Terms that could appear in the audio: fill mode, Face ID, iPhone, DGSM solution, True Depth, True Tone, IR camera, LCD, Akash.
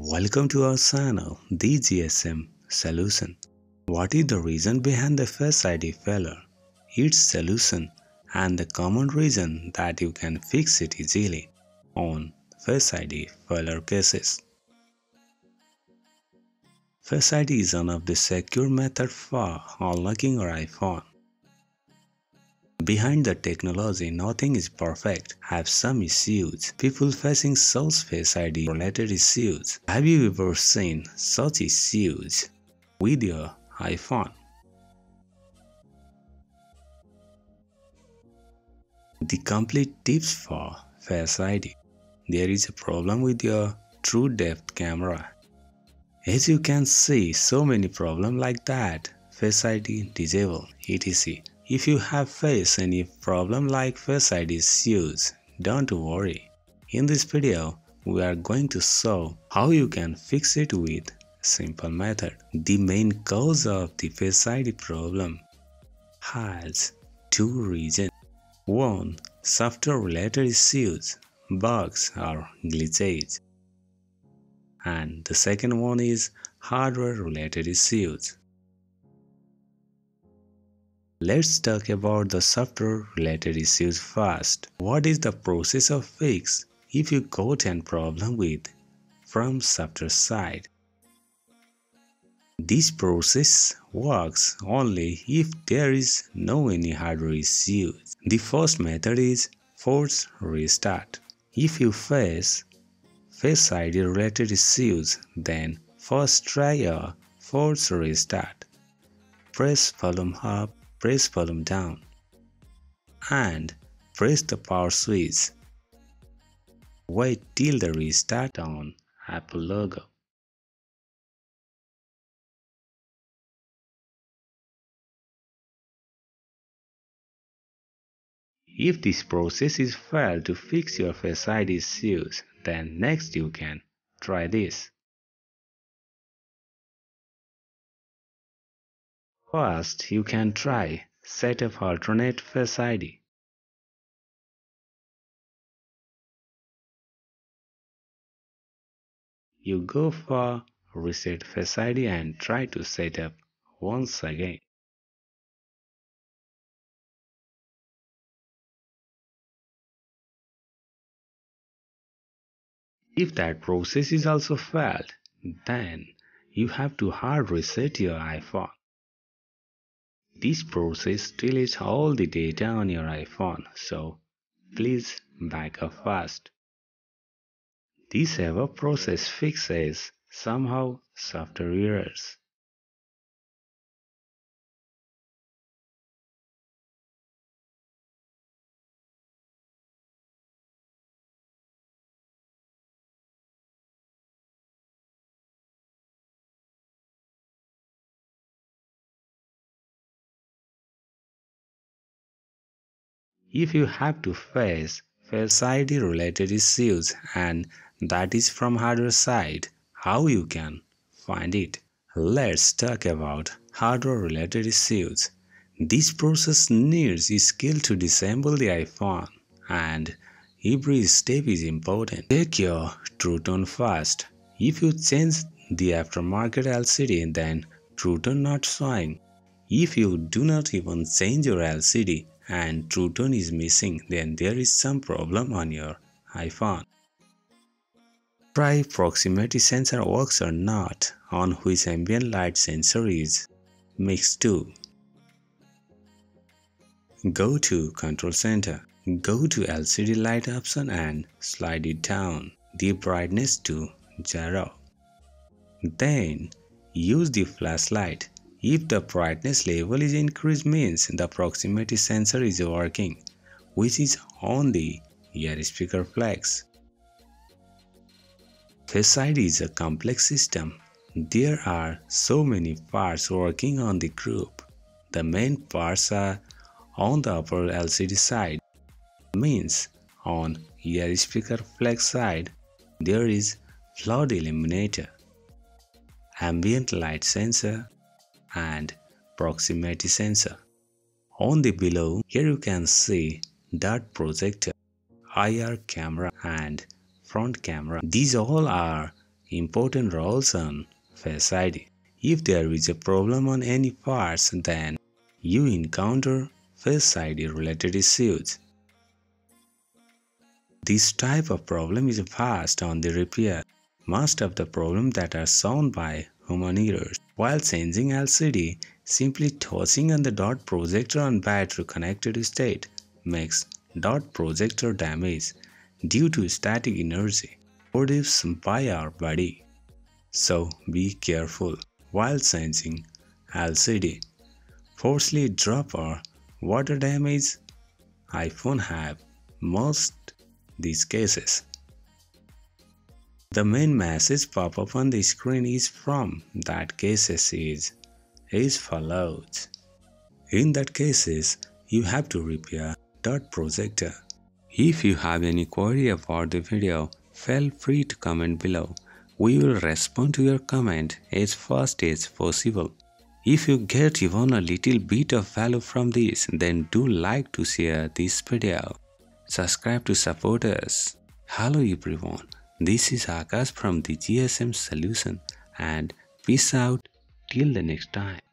Welcome to our channel DGSM solution. What is the reason behind the Face ID failure, its solution and the common reason that you can fix it easily on Face ID failure cases. Face ID is one of the secure methods for unlocking your iPhone. Behind the technology, nothing is perfect. Have some issues. People facing such Face ID related issues. Have you ever seen such issues with your iPhone? The complete tips for Face ID. There is a problem with your True Depth camera. As you can see, so many problems like that. Face ID disable, etc. If you have faced any problem like Face ID issues, don't worry. In this video, we are going to show how you can fix it with simple method. The main cause of the Face ID problem has two reasons. One, software related issues, bugs or glitches. And the second one is hardware related issues. Let's talk about the software related issues first. What is the process of fix if you got a problem from software side? This process works only if there is no any hardware issues. The first method is force restart. If you face Face ID related issues, then first try a force restart. Press volume up, press volume down and press the power switch. Wait till the restart on Apple logo. If this process is failed to fix your Face ID issues, then next you can try this. First, you can try set up alternate Face ID. You go for reset Face ID and try to set up once again. If that process is also failed, then you have to hard reset your iPhone. This process deletes all the data on your iPhone, so please back up fast. This ever process fixes somehow software errors. If you have to face Face ID related issues and that is from hardware side, how you can find it? Let's talk about hardware related issues. This process needs skill to disable the iPhone and every step is important. Take your True Tone first. If you change the aftermarket LCD, then True Tone not showing. If you do not even change your LCD, and True Tone is missing, then there is some problem on your iPhone. Try proximity sensor works or not, on which ambient light sensor is mixed to. Go to Control Center, go to LCD light option and slide it down, the brightness to 0. Then use the flashlight. If the brightness level is increased, means the proximity sensor is working, which is on the ear speaker flex. Face ID is a complex system. There are so many parts working on the group. The main parts are on the upper LCD side, means on ear speaker flex side there is flood illuminator, ambient light sensor and proximity sensor. On the below, here you can see dot projector, IR camera and front camera. These all are important roles on Face ID. If there is a problem on any parts, then you encounter Face ID related issues. This type of problem is fast on the repair. Most of the problems that are shown by human errors. While changing LCD, simply tossing on the dot projector on battery connected state makes dot projector damage due to static energy produced by our body. So be careful while changing LCD. Forcefully drop or water damage. iPhone have most these cases. The main message pop up on the screen is from that cases is follows. In that cases, you have to repair dot projector. If you have any query about the video, feel free to comment below. We will respond to your comment as fast as possible. If you get even a little bit of value from this, then do like to share this video. Subscribe to support us. Hello everyone, this is Akash from DGSM Solution and peace out till the next time.